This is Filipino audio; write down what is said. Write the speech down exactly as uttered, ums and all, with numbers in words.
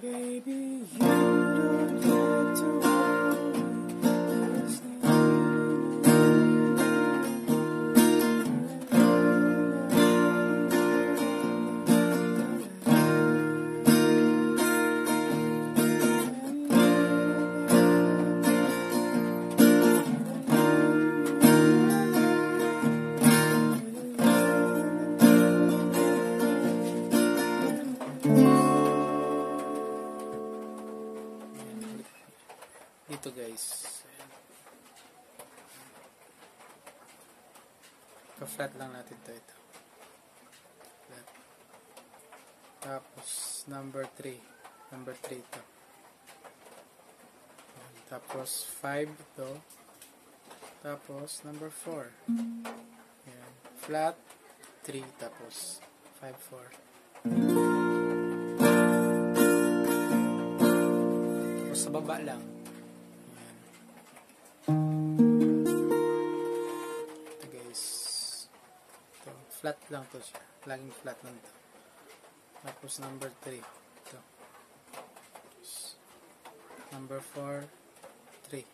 Baby, you don't have to worry, just ito guys, ka-flat lang natin to ito flat. Tapos number three number three ito, tapos five ito, tapos number four flat three, tapos five four, tapos sa baba lang. Flat lang to siya. Laging flat lang to. Tapos number three. Ito. Number four. three.